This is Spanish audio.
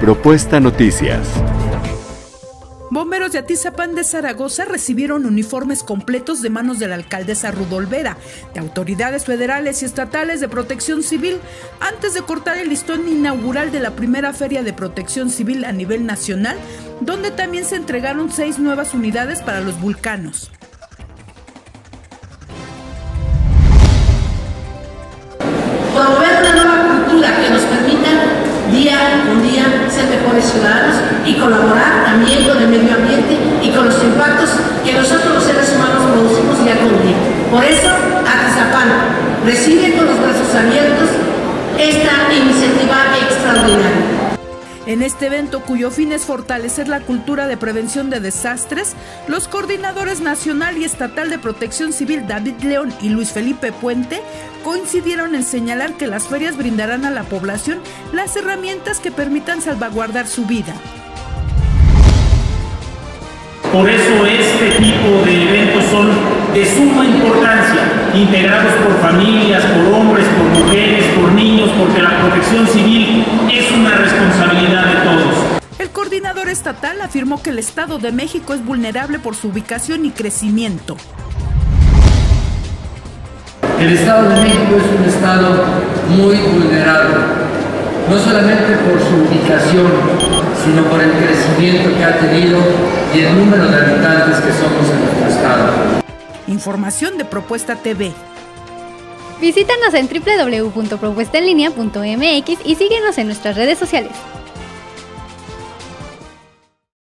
Propuesta Noticias. Bomberos de Atizapán de Zaragoza recibieron uniformes completos de manos de la alcaldesa Ruth Olvera, de autoridades federales y estatales de Protección Civil, antes de cortar el listón inaugural de la primera Feria de Protección Civil a nivel nacional, donde también se entregaron 6 nuevas unidades para los Vulcanos. Promover una nueva cultura que nos permita día con día ser mejores ciudadanos y colaborar también con el medio ambiente y con los impactos que nosotros los seres humanos producimos día con día. Por eso, Atizapán recibe con los brazos abiertos esta iniciativa extraordinaria. En este evento, cuyo fin es fortalecer la cultura de prevención de desastres, los coordinadores nacional y estatal de Protección Civil David León y Luis Felipe Puente coincidieron en señalar que las ferias brindarán a la población las herramientas que permitan salvaguardar su vida. Por eso este tipo de eventos son de suma importancia, integrados por familias, por hombres, por mujeres, por niños, porque la Protección Civil es una responsabilidad de todos. El coordinador estatal afirmó que el Estado de México es vulnerable por su ubicación y crecimiento. El Estado de México es un estado muy vulnerable, no solamente por su ubicación, sino por el crecimiento que ha tenido y el número de habitantes que somos en nuestro estado. Información de Propuesta TV. Visítanos en www.propuestaenlinea.mx y síguenos en nuestras redes sociales.